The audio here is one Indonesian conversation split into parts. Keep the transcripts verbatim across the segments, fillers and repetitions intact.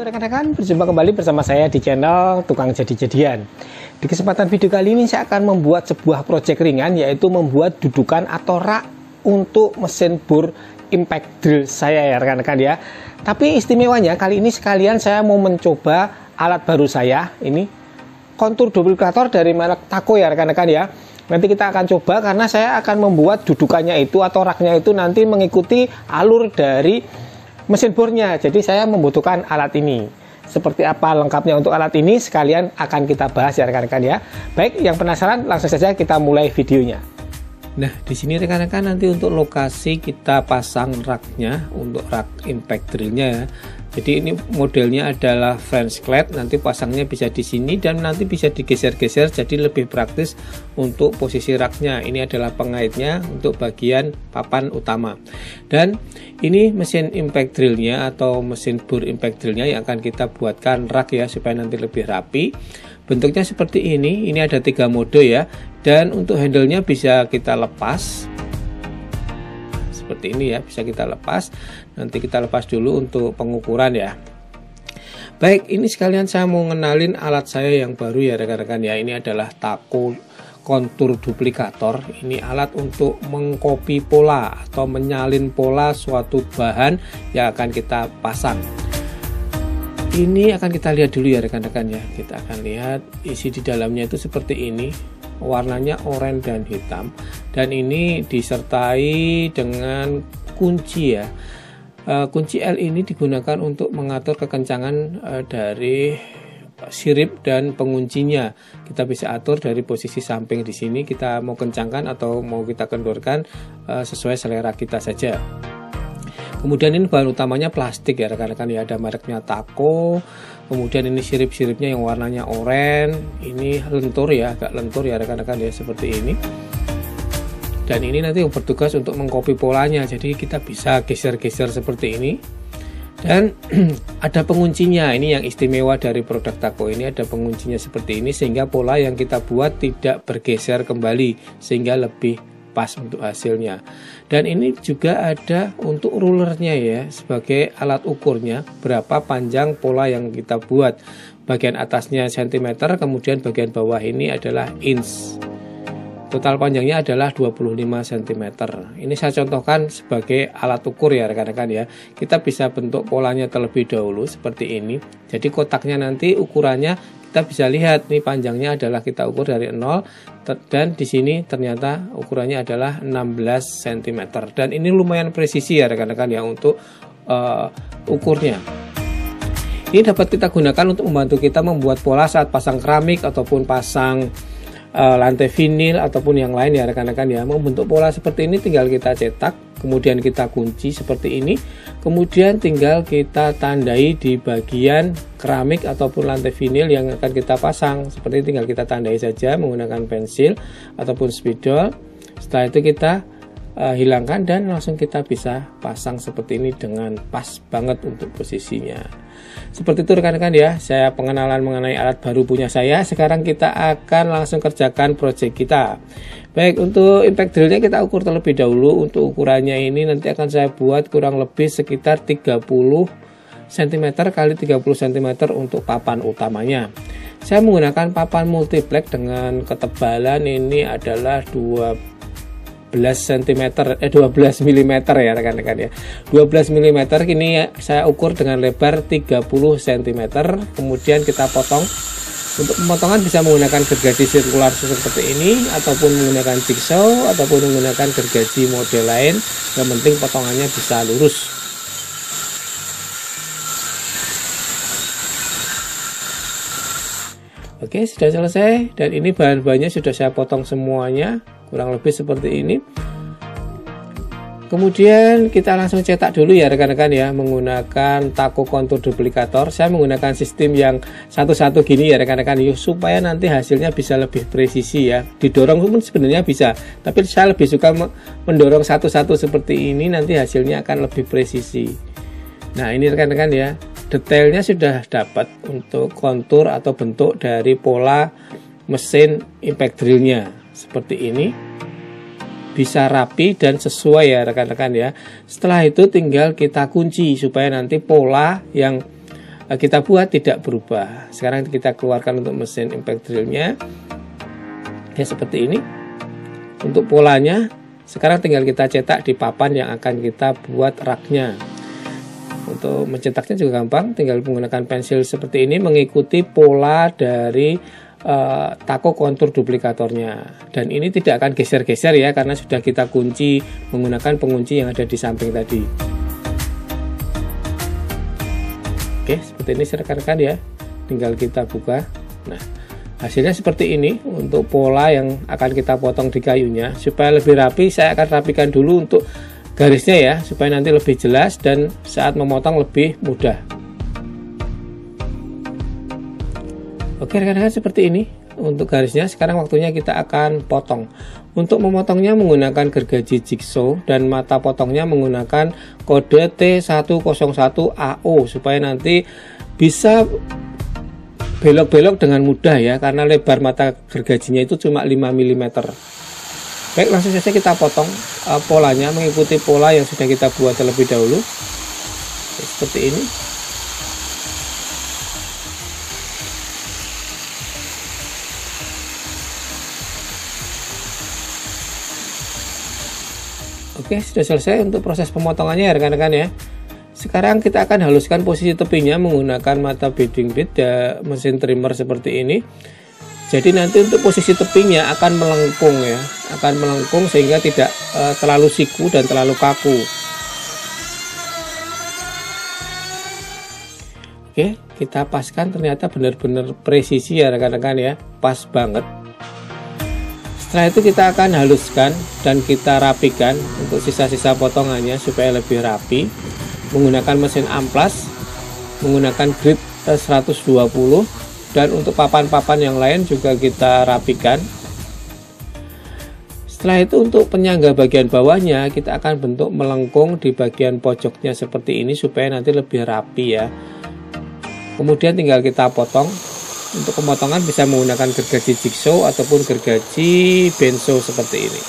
Halo rekan-rekan, berjumpa kembali bersama saya di channel Tukang Jadi-Jadian. Di kesempatan video kali ini saya akan membuat sebuah project ringan, yaitu membuat dudukan atau rak untuk mesin bor impact drill saya ya rekan-rekan ya. Tapi istimewanya kali ini sekalian saya mau mencoba alat baru saya, ini Contour Duplicator dari merek Taco ya rekan-rekan ya. Nanti kita akan coba karena saya akan membuat dudukannya itu atau raknya itu nanti mengikuti alur dari mesin bornya. Jadi saya membutuhkan alat ini. Seperti apa lengkapnya untuk alat ini sekalian akan kita bahas ya rekan-rekan ya. Baik, yang penasaran langsung saja kita mulai videonya. Nah, di sini rekan-rekan nanti untuk lokasi kita pasang raknya untuk rak impact drillnya ya. Jadi ini modelnya adalah French clad, nanti pasangnya bisa di sini dan nanti bisa digeser-geser jadi lebih praktis untuk posisi raknya. Ini adalah pengaitnya untuk bagian papan utama. Dan ini mesin impact drillnya atau mesin bor impact drillnya yang akan kita buatkan rak ya supaya nanti lebih rapi. Bentuknya seperti ini, ini ada tiga mode ya, dan untuk handle-nya bisa kita lepas seperti ini ya, bisa kita lepas, nanti kita lepas dulu untuk pengukuran ya. Baik, ini sekalian saya mau ngenalin alat saya yang baru ya rekan-rekan ya, ini adalah Taco Contour Duplicator. Ini alat untuk mengcopy pola atau menyalin pola suatu bahan yang akan kita pasang. Ini akan kita lihat dulu ya rekan-rekan ya, kita akan lihat isi di dalamnya itu seperti ini, warnanya oranye dan hitam, dan ini disertai dengan kunci ya. E, kunci L ini digunakan untuk mengatur kekencangan e, dari sirip dan penguncinya. Kita bisa atur dari posisi samping di sini, kita mau kencangkan atau mau kita kendorkan e, sesuai selera kita saja. Kemudian ini bahan utamanya plastik ya rekan-rekan ya, ada mereknya Taco. Kemudian ini sirip-siripnya yang warnanya oranye, ini lentur ya, agak lentur ya rekan-rekan ya seperti ini. Dan ini nanti bertugas untuk mengcopy polanya, jadi kita bisa geser-geser seperti ini. Dan ada penguncinya, ini yang istimewa dari produk Taco ini, ada penguncinya seperti ini sehingga pola yang kita buat tidak bergeser kembali sehingga lebih pas untuk hasilnya. Dan ini juga ada untuk rulernya ya, sebagai alat ukurnya berapa panjang pola yang kita buat. Bagian atasnya sentimeter, kemudian bagian bawah ini adalah inch. Total panjangnya adalah dua puluh lima sentimeter. Ini saya contohkan sebagai alat ukur ya rekan-rekan ya. Kita bisa bentuk polanya terlebih dahulu seperti ini. Jadi kotaknya nanti ukurannya kita bisa lihat. Nih panjangnya adalah kita ukur dari nol dan di sini ternyata ukurannya adalah enam belas sentimeter. Dan ini lumayan presisi ya rekan-rekan ya untuk uh, ukurnya. Ini dapat kita gunakan untuk membantu kita membuat pola saat pasang keramik ataupun pasang lantai vinil ataupun yang lain ya rekan-rekan ya. Membentuk pola seperti ini tinggal kita cetak, kemudian kita kunci seperti ini, kemudian tinggal kita tandai di bagian keramik ataupun lantai vinil yang akan kita pasang. Seperti ini tinggal kita tandai saja menggunakan pensil ataupun spidol. Setelah itu kita uh, hilangkan dan langsung kita bisa pasang seperti ini dengan pas banget untuk posisinya. Seperti itu rekan-rekan ya, saya pengenalan mengenai alat baru punya saya. Sekarang kita akan langsung kerjakan project kita. Baik, untuk impact drillnya kita ukur terlebih dahulu. Untuk ukurannya ini nanti akan saya buat kurang lebih sekitar tiga puluh sentimeter kali tiga puluh sentimeter untuk papan utamanya. Saya menggunakan papan multiplex dengan ketebalan ini adalah dua belas sentimeter eh dua belas milimeter ya rekan-rekan ya. dua belas milimeter ini saya ukur dengan lebar tiga puluh sentimeter. Kemudian kita potong. Untuk pemotongan bisa menggunakan gergaji sirkular seperti ini ataupun menggunakan jigsaw ataupun menggunakan gergaji model lain. Yang penting potongannya bisa lurus. Oke, sudah selesai dan ini bahan-bahannya sudah saya potong semuanya kurang lebih seperti ini. Kemudian kita langsung cetak dulu ya rekan-rekan ya menggunakan Taco Contour Duplicator. Saya menggunakan sistem yang satu-satu gini ya rekan-rekan ya, supaya nanti hasilnya bisa lebih presisi ya. Didorong pun sebenarnya bisa, tapi saya lebih suka mendorong satu-satu seperti ini, nanti hasilnya akan lebih presisi. Nah, ini rekan-rekan ya, detailnya sudah dapat untuk kontur atau bentuk dari pola mesin impact drillnya. Seperti ini bisa rapi dan sesuai ya rekan-rekan ya. Setelah itu tinggal kita kunci supaya nanti pola yang kita buat tidak berubah. Sekarang kita keluarkan untuk mesin impact drillnya, ya seperti ini. Untuk polanya sekarang tinggal kita cetak di papan yang akan kita buat raknya. Untuk mencetaknya juga gampang, tinggal menggunakan pensil seperti ini, mengikuti pola dari Uh, Taco kontur duplikatornya, dan ini tidak akan geser-geser ya, karena sudah kita kunci menggunakan pengunci yang ada di samping tadi. Oke, seperti ini rekan-rekan ya, tinggal kita buka. Nah, hasilnya seperti ini untuk pola yang akan kita potong di kayunya. Supaya lebih rapi, saya akan rapikan dulu untuk garisnya ya, supaya nanti lebih jelas dan saat memotong lebih mudah. Oke rekan-rekan, seperti ini untuk garisnya. Sekarang waktunya kita akan potong. Untuk memotongnya menggunakan gergaji jigsaw dan mata potongnya menggunakan kode T seratus satu A O supaya nanti bisa belok-belok dengan mudah ya, karena lebar mata gergajinya itu cuma lima milimeter. Baik, langsung saja kita potong uh, polanya mengikuti pola yang sudah kita buat terlebih dahulu. Seperti ini. Oke, sudah selesai untuk proses pemotongannya ya rekan-rekan ya. Sekarang kita akan haluskan posisi tepinya menggunakan mata beading bead ya, mesin trimmer seperti ini. Jadi nanti untuk posisi tepinya akan melengkung ya, akan melengkung sehingga tidak uh, terlalu siku dan terlalu kaku. Oke, kita paskan, ternyata benar-benar presisi ya rekan-rekan ya, pas banget. Setelah itu kita akan haluskan dan kita rapikan untuk sisa-sisa potongannya supaya lebih rapi menggunakan mesin amplas, menggunakan grid seratus dua puluh, dan untuk papan-papan yang lain juga kita rapikan. Setelah itu untuk penyangga bagian bawahnya kita akan bentuk melengkung di bagian pojoknya seperti ini supaya nanti lebih rapi ya. Kemudian tinggal kita potong. Untuk pemotongan bisa menggunakan gergaji jigsaw ataupun gergaji benso seperti ini.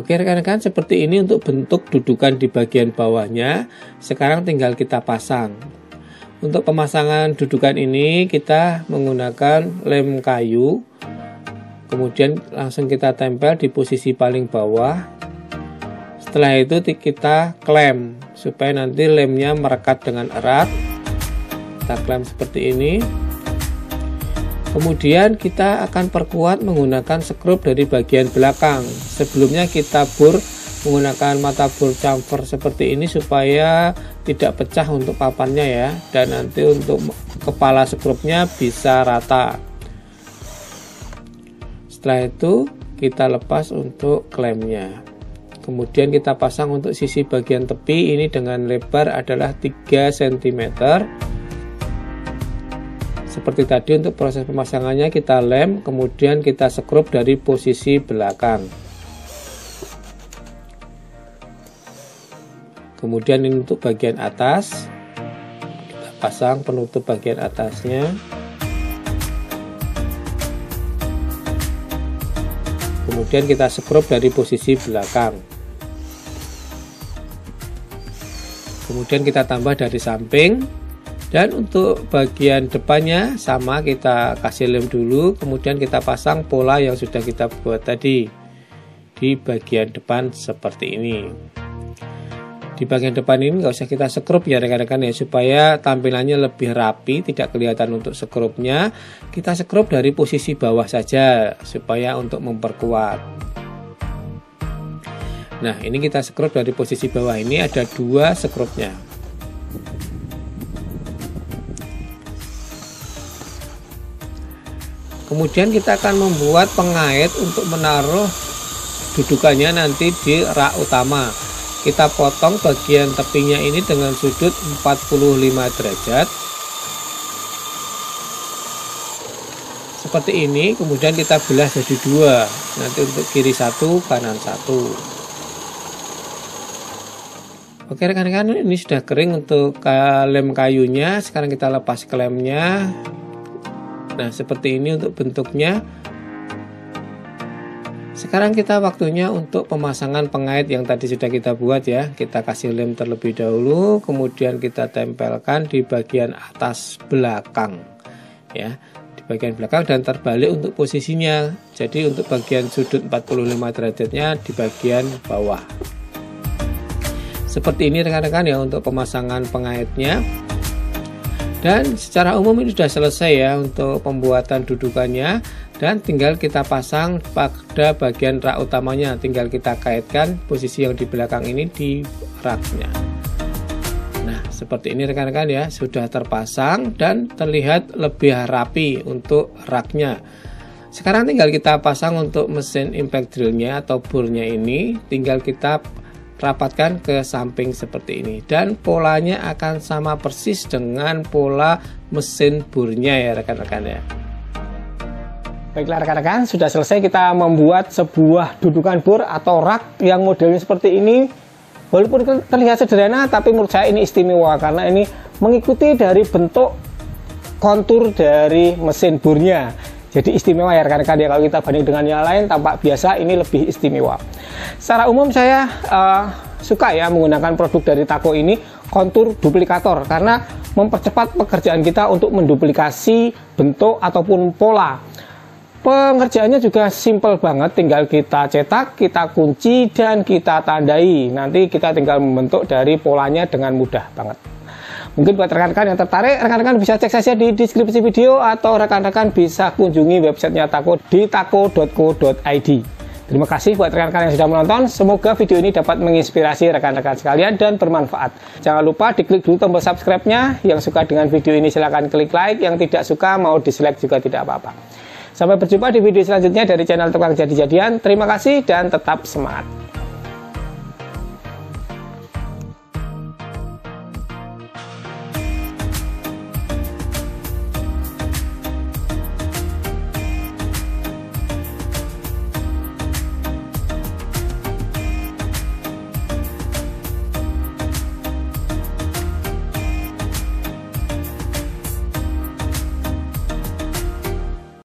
Oke rekan-rekan, seperti ini untuk bentuk dudukan di bagian bawahnya. Sekarang tinggal kita pasang. Untuk pemasangan dudukan ini kita menggunakan lem kayu. Kemudian langsung kita tempel di posisi paling bawah. Setelah itu kita klem supaya nanti lemnya merekat dengan erat. Kita klem seperti ini. Kemudian kita akan perkuat menggunakan skrup dari bagian belakang. Sebelumnya kita bor menggunakan mata bor chamfer seperti ini supaya tidak pecah untuk papannya ya, dan nanti untuk kepala skrupnya bisa rata. Setelah itu kita lepas untuk klemnya. Kemudian kita pasang untuk sisi bagian tepi ini dengan lebar adalah tiga sentimeter. Seperti tadi untuk proses pemasangannya kita lem, kemudian kita skrup dari posisi belakang. Kemudian ini untuk bagian atas, kita pasang penutup bagian atasnya. Kemudian kita skrup dari posisi belakang. Kemudian kita tambah dari samping, dan untuk bagian depannya sama, kita kasih lem dulu, kemudian kita pasang pola yang sudah kita buat tadi di bagian depan seperti ini. Di bagian depan ini nggak usah kita skrup ya rekan-rekan ya, supaya tampilannya lebih rapi, tidak kelihatan untuk skrupnya. Kita skrup dari posisi bawah saja supaya untuk memperkuat. Nah, ini kita skrup dari posisi bawah, ini ada dua skrupnya. Kemudian kita akan membuat pengait untuk menaruh dudukannya nanti di rak utama. Kita potong bagian tepinya ini dengan sudut empat puluh lima derajat. Seperti ini, kemudian kita belah jadi dua. Nanti untuk kiri satu, kanan satu. Oke rekan-rekan, ini sudah kering untuk lem kayunya. Sekarang kita lepas klemnya. Nah, seperti ini untuk bentuknya. Sekarang kita waktunya untuk pemasangan pengait yang tadi sudah kita buat ya. Kita kasih lem terlebih dahulu, kemudian kita tempelkan di bagian atas belakang ya, di bagian belakang dan terbalik untuk posisinya. Jadi untuk bagian sudut empat puluh lima derajatnya di bagian bawah. Seperti ini rekan-rekan ya untuk pemasangan pengaitnya. Dan secara umum ini sudah selesai ya untuk pembuatan dudukannya, dan tinggal kita pasang pada bagian rak utamanya. Tinggal kita kaitkan posisi yang di belakang ini di raknya. Nah seperti ini rekan-rekan ya, sudah terpasang dan terlihat lebih rapi untuk raknya. Sekarang tinggal kita pasang untuk mesin impact drillnya atau burnya ini. Tinggal kita rapatkan ke samping seperti ini, dan polanya akan sama persis dengan pola mesin burnya ya rekan-rekan ya. Baiklah rekan-rekan, sudah selesai kita membuat sebuah dudukan bur atau rak yang modelnya seperti ini. Walaupun terlihat sederhana, tapi menurut saya ini istimewa karena ini mengikuti dari bentuk kontur dari mesin burnya. Jadi istimewa ya rekan-rekan ya, kalau kita banding dengan yang lain tampak biasa, ini lebih istimewa. Secara umum saya uh, suka ya menggunakan produk dari Taco ini, Contour Duplicator, karena mempercepat pekerjaan kita untuk menduplikasi bentuk ataupun pola. Pengerjaannya juga simple banget, tinggal kita cetak, kita kunci, dan kita tandai. Nanti kita tinggal membentuk dari polanya dengan mudah banget. Mungkin buat rekan-rekan yang tertarik, rekan-rekan bisa cek saja di deskripsi video, atau rekan-rekan bisa kunjungi websitenya Taco di taco dot co dot id. Terima kasih buat rekan-rekan yang sudah menonton, semoga video ini dapat menginspirasi rekan-rekan sekalian dan bermanfaat. Jangan lupa diklik dulu tombol subscribe-nya, yang suka dengan video ini silahkan klik like, yang tidak suka mau dislike juga tidak apa-apa. Sampai berjumpa di video selanjutnya dari channel Tukang Jadi-Jadian, terima kasih dan tetap semangat.